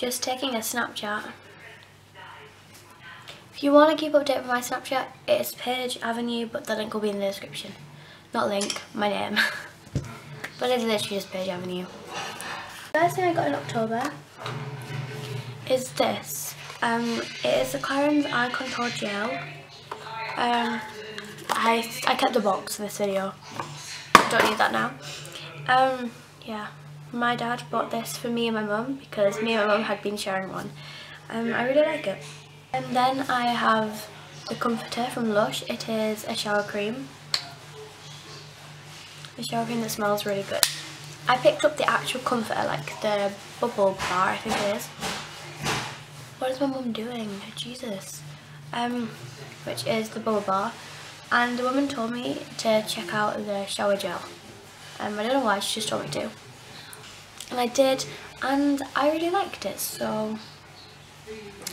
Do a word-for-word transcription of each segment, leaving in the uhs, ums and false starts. just taking a Snapchat. If you want to keep updated with my Snapchat, it is Page Avenue, but the link will be in the description. Not link, my name. But it's literally just Page Avenue. The first thing I got in October is this. Um, it is the Clarins Eye Control Gel. Um, I, I kept the box for this video. I don't need that now. Um, yeah, my dad bought this for me and my mum because me and my mum had been sharing one. Um, I really like it. And then I have the Comforter from Lush. It is a shower cream. A shower cream that smells really good. I picked up the actual Comforter, like the bubble bar, I think it is. What is my mum doing? Jesus. Um, which is the bubble bar. And the woman told me to check out the shower gel. Um, I don't know why, she just told me to. And I did, and I really liked it, so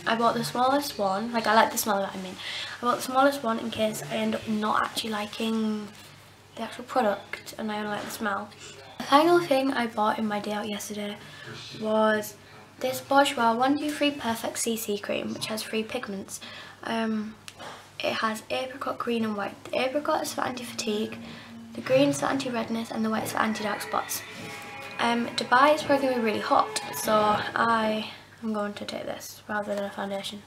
I bought the smallest one. Like, I like the smell of it, I mean. I bought the smallest one in case I end up not actually liking the actual product and I only like the smell. The final thing I bought in my day out yesterday was this Bourjois one two three Perfect C C Cream, which has three pigments. Um, it has apricot, green and white. The apricot is for anti-fatigue, the green is for anti-redness and the white is for anti-dark spots. Um, Dubai is probably going to be really hot, so I am going to take this rather than a foundation.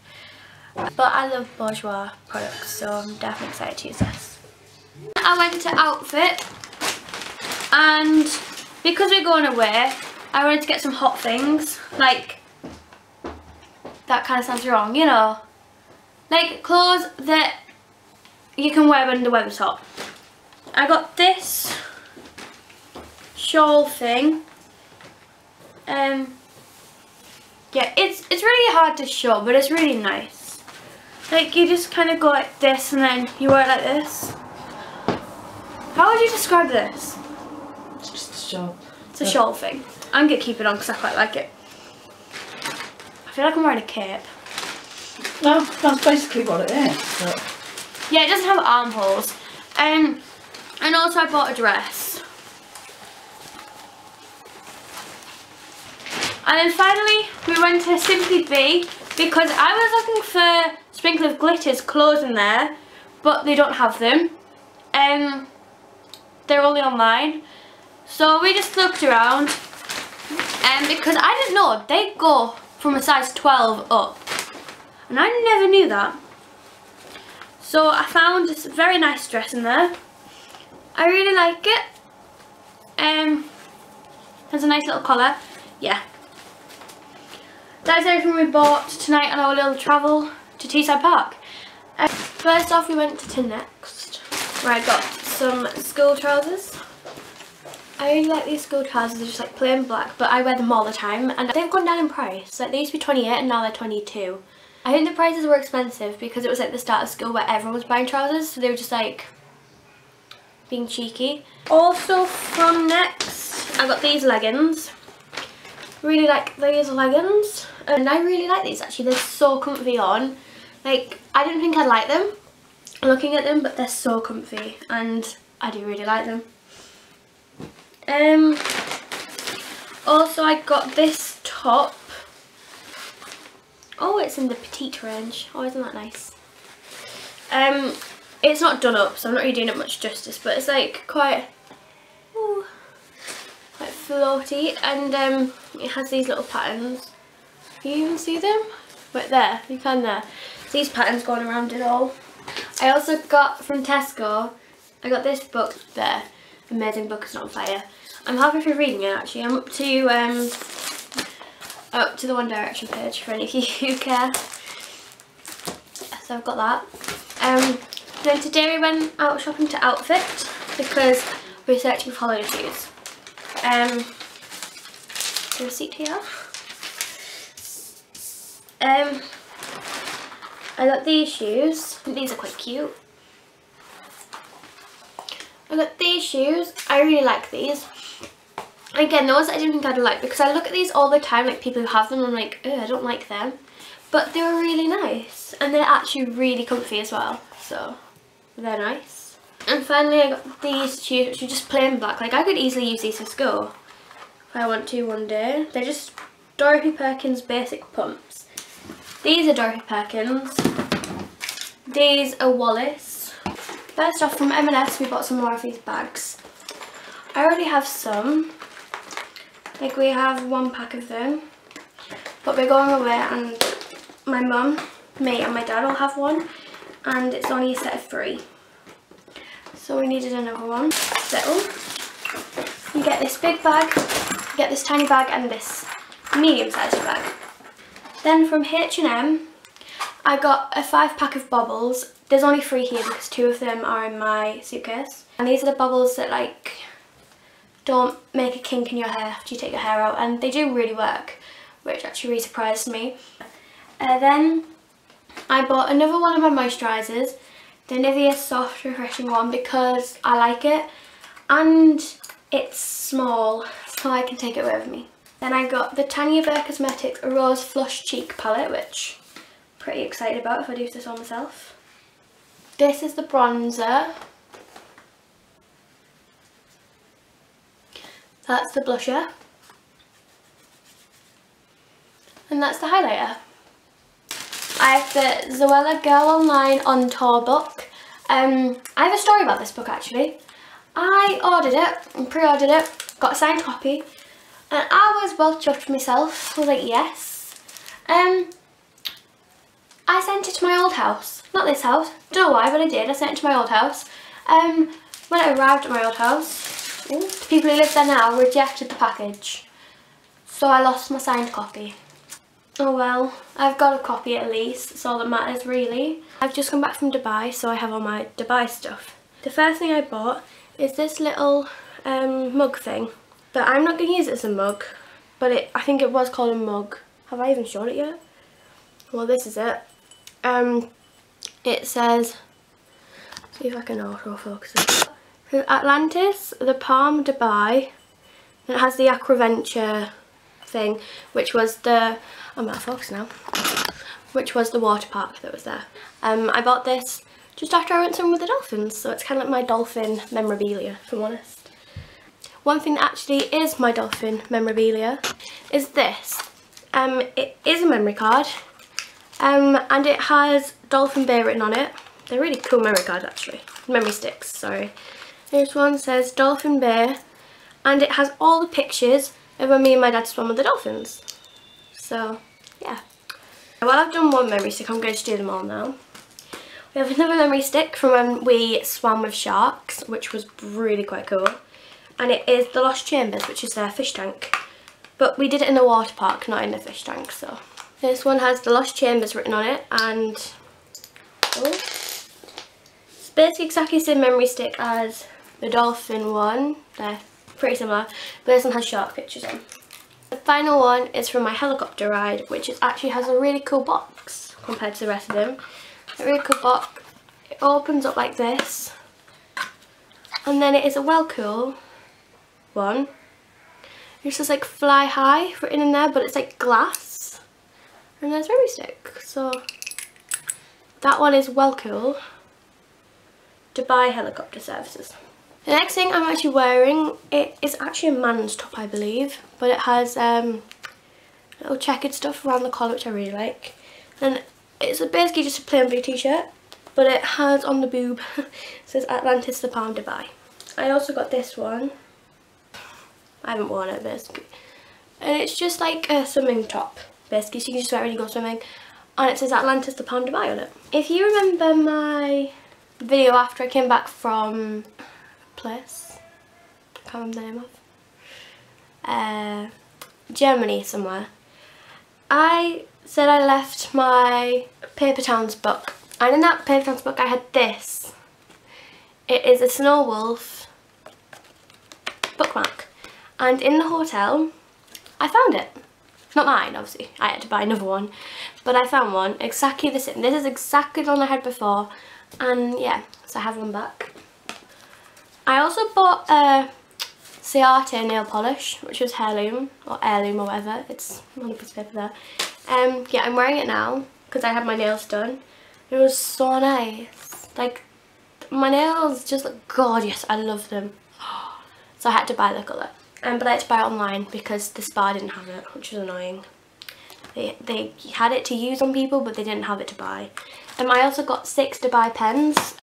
But I love Bourjois products, so I'm definitely excited to use this. I went to Outfit, and because we're going away, I wanted to get some hot things. Like, that kind of sounds wrong, you know. Like clothes that you can wear when the weather's hot. I got this shawl thing. Um, yeah, it's it's really hard to show, but it's really nice. Like, you just kind of go like this, and then you wear it like this. How would you describe this? It's just a shawl. It's a yeah. shawl thing. I'm gonna keep it on because I quite like it. I feel like I'm wearing a cape. Well, that's basically what it is. But yeah, it doesn't have armholes. Um, and also I bought a dress. And then finally we went to Simply B because I was looking for Sprinkle of Glitters clothes in there, but they don't have them. Um, they're only online. So we just looked around, and um, because I didn't know they go from a size twelve up. And I never knew that. So I found this very nice dress in there. I really like it. Um, has a nice little collar. Yeah. That's everything we bought tonight on our little travel to Teesside Park. Um, first off, we went to Next, where I got some school trousers. I really like these school trousers. They're just like plain black, but I wear them all the time. And they've gone down in price. Like, they used to be twenty-eight and now they're twenty-two. I think the prices were expensive because it was at the start of school where everyone was buying trousers, so they were just like being cheeky. Also from Next, I got these leggings. Really like these leggings, and I really like these actually. They're so comfy on. Like, I didn't think I'd like them looking at them, but they're so comfy and I do really like them. Um. Also, I got this top. Oh, it's in the petite range. Oh, isn't that nice? Um, it's not done up, so I'm not really doing it much justice, but it's like quite, ooh, quite floaty, and um, it has these little patterns. Can you even see them? Right there, you can there. These patterns going around it all. I also got from Tesco, I got this book there, The Amazing Book Is Not on Fire. I'm halfway through reading it actually. I'm up to um. up to the One Direction page for any of you who care. So I've got that. Um, then today we went out shopping to Outfit because we're searching for holiday shoes. Um, the receipt here. Um, I got these shoes. These are quite cute. I got these shoes. I really like these. Again, the ones that I didn't think I'd like, because I look at these all the time, like people who have them, and I'm like, oh, I don't like them. But they were really nice, and they're actually really comfy as well, so they're nice. And finally I got these shoes, which are just plain black. Like, I could easily use these for school if I want to one day. They're just Dorothy Perkins Basic Pumps. These are Dorothy Perkins. These are Wallace. First off, from M and S we bought some more of these bags. I already have some. Like, we have one pack of them. But we're going away and my mum, me and my dad will have one. And it's only a set of three. So we needed another one. Little. You get this big bag, you get this tiny bag and this medium-sized bag. Then from H and M, I got a five pack of bobbles. There's only three here because two of them are in my suitcase. And these are the bobbles that, like, don't make a kink in your hair after you take your hair out. And they do really work, which actually really surprised me. Uh, then I bought another one of my moisturisers, the Nivea Soft Refreshing one, because I like it and it's small, so I can take it with me. Then I got the Tanya Burr Cosmetics Rose Flush Cheek Palette, which I'm pretty excited about if I do this on myself. This is the bronzer. That's the blusher. And that's the highlighter. I have the Zoella Girl Online On Tour book. Um, I have a story about this book actually. I ordered it and pre-ordered it, got a signed copy, and I was well chuffed myself. I was like, yes. Um, I sent it to my old house, not this house. Don't know why, but I did. I sent it to my old house. Um, when it arrived at my old house, ooh, the people who live there now rejected the package, so I lost my signed copy. Oh well, I've got a copy at least, it's all that matters really. I've just come back from Dubai, so I have all my Dubai stuff. The first thing I bought is this little um, mug thing, but I'm not going to use it as a mug, but it, I think it was called a mug. Have I even shown it yet? Well, this is it. Um, it says, let's see if I can autofocus it. From Atlantis the Palm Dubai, and it has the Aquaventure thing, which was the I'm out of focus now which was the water park that was there. um I bought this just after I went swimming with the dolphins, so it's kind of like my dolphin memorabilia, if I'm honest. One thing that actually is my dolphin memorabilia is this. Um it is a memory card, um and it has Dolphin Bear written on it. They're really cool memory cards actually, memory sticks, sorry. This one says Dolphin Bear, and it has all the pictures of when me and my dad swam with the dolphins. So yeah. Well, I've done one memory stick, I'm going to do them all now. We have another memory stick from when we swam with sharks, which was really quite cool. And it is the Lost Chambers, which is their fish tank. But we did it in the water park, not in the fish tank, so. This one has the Lost Chambers written on it, and oh, it's basically exactly the same memory stick as the dolphin one. There. Pretty similar, but this one has shark pictures on. The final one is from my helicopter ride, which is actually has a really cool box compared to the rest of them. A really cool box. It opens up like this, and then it is a Wellcool one. It says like "Fly High" written in there, but it's like glass, and there's memory stick. So that one is Wellcool Dubai Helicopter Services. The next thing I'm actually wearing, it is actually a man's top I believe, but it has um, little checkered stuff around the collar, which I really like. And it's basically just a plain blue t-shirt, but it has on the boob, it says Atlantis the Palm Dubai. I also got this one, I haven't worn it basically, and it's just like a swimming top basically, so you can just wear it when you go swimming, and it says Atlantis the Palm Dubai on it. If you remember my video after I came back from place, can't remember the name of, uh, Germany somewhere, I said I left my Paper Towns book, and in that Paper Towns book I had this. It is a Snow Wolf bookmark, and in the hotel I found it. Not mine obviously, I had to buy another one, but I found one exactly the same. This is exactly the one I had before, and yeah, so I have one back. I also bought a Ciate nail polish, which is heirloom, or heirloom or whatever, it's on a piece of paper there. Um, yeah, I'm wearing it now, because I had my nails done. It was so nice. Like, my nails just look gorgeous, I love them. So I had to buy the colour. Um, but I had to buy it online because the spa didn't have it, which was annoying. They, they had it to use on people, but they didn't have it to buy. Um, I also got six Dubai pens.